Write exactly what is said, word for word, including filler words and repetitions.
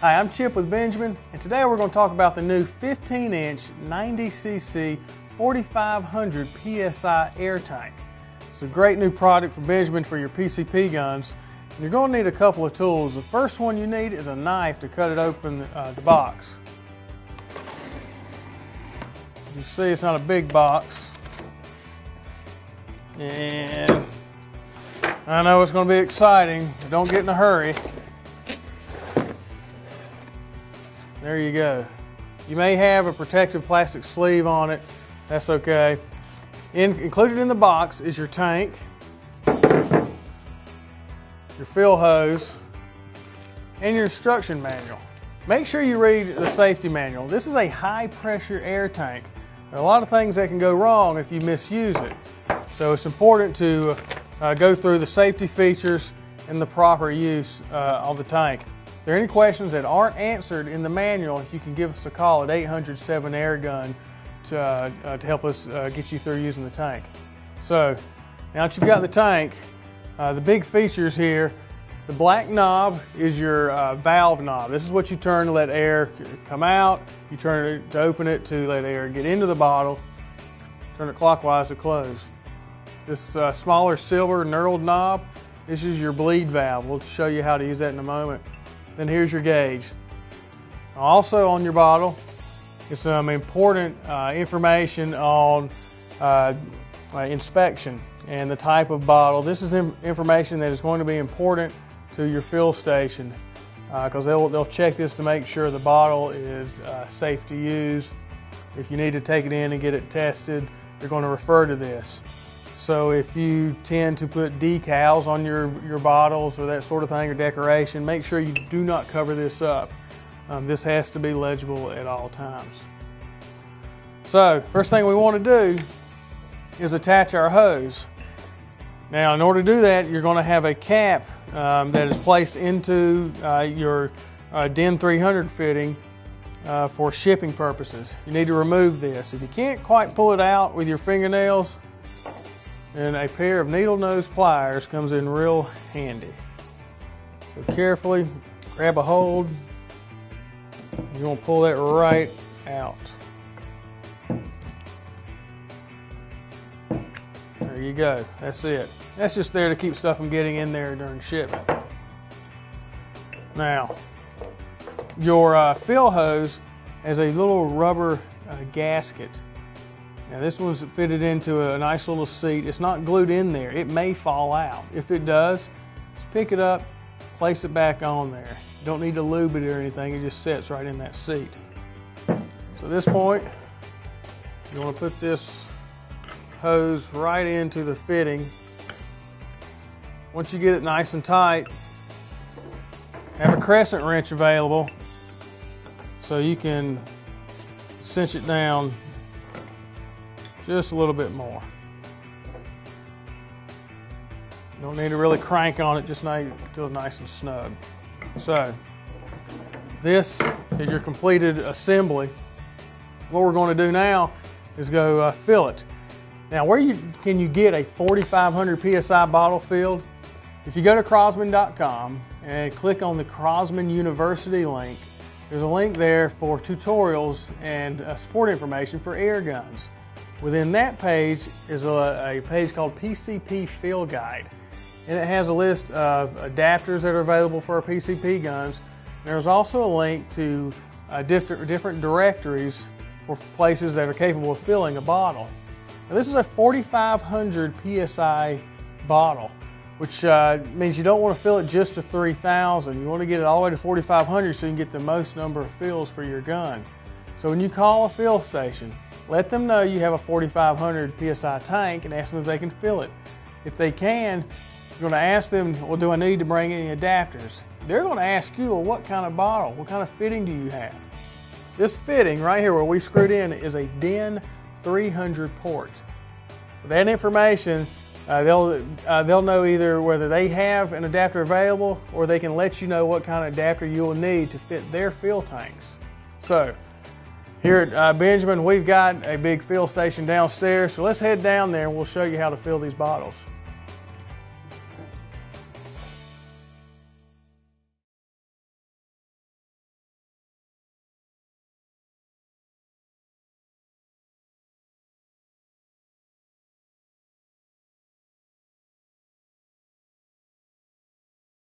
Hi, I'm Chip with Benjamin, and today we're going to talk about the new fifteen inch ninety C C forty-five hundred P S I air tank. It's a great new product for Benjamin for your P C P guns. And you're going to need a couple of tools. The first one you need is a knife to cut it open uh, the box. As you see, it's not a big box. And I know it's going to be exciting, but don't get in a hurry. There you go. You may have a protective plastic sleeve on it. That's okay. In, included in the box is your tank, your fill hose, and your instruction manual. Make sure you read the safety manual. This is a high pressure air tank. There are a lot of things that can go wrong if you misuse it. So it's important to uh, go through the safety features and the proper use uh, of the tank. If there are any questions that aren't answered in the manual, you can give us a call at eight hundred seven air gun to, uh, uh, to help us uh, get you through using the tank. So, now that you've got the tank, uh, the big features here, the black knob is your uh, valve knob. This is what you turn to let air come out, you turn it to open it to let air get into the bottle, turn it clockwise to close. This uh, smaller silver knurled knob, this is your bleed valve. We'll show you how to use that in a moment. Then here's your gauge. Also on your bottle is some important uh, information on uh, uh, inspection and the type of bottle. This is in information that is going to be important to your fill station because uh, they'll, they'll check this to make sure the bottle is uh, safe to use. If you need to take it in and get it tested, you're going to refer to this. So if you tend to put decals on your, your bottles or that sort of thing or decoration, make sure you do not cover this up. Um, this has to be legible at all times. So first thing we want to do is attach our hose. Now in order to do that, you're going to have a cap um, that is placed into uh, your uh, D I N three hundred fitting uh, for shipping purposes. You need to remove this. If you can't quite pull it out with your fingernails, and a pair of needle nose pliers comes in real handy. So carefully grab a hold. You're going to pull that right out. There you go. That's it. That's just there to keep stuff from getting in there during shipping. Now, your uh, fill hose has a little rubber uh, gasket. Now this one's fitted into a nice little seat. It's not glued in there. It may fall out. If it does, just pick it up, place it back on there. You don't need to lube it or anything. It just sits right in that seat. So at this point, you want to put this hose right into the fitting. Once you get it nice and tight, have a crescent wrench available so you can cinch it down just a little bit more. You don't need to really crank on it, just until it's nice and snug. So, this is your completed assembly. What we're going to do now is go uh, fill it. Now, where you, can you get a forty-five hundred P S I bottle filled? If you go to Crosman dot com and click on the Crosman University link, there's a link there for tutorials and uh, support information for air guns. Within that page is a, a page called P C P Fill Guide, and it has a list of adapters that are available for our P C P guns. There's also a link to uh, different, different directories for places that are capable of filling a bottle. Now, this is a forty-five hundred P S I bottle, which uh, means you don't want to fill it just to three thousand. You want to get it all the way to forty-five hundred so you can get the most number of fills for your gun. So when you call a fill station, let them know you have a forty-five hundred P S I tank and ask them if they can fill it. If they can, you're going to ask them, well, do I need to bring any adapters? They're going to ask you, well, what kind of bottle? What kind of fitting do you have? This fitting right here where we screwed in is a D I N three hundred port. With that information, uh, they'll, uh, they'll know either whether they have an adapter available or they can let you know what kind of adapter you will need to fit their fill tanks. So, here at uh, Benjamin, we've got a big fill station downstairs, so let's head down there and we'll show you how to fill these bottles.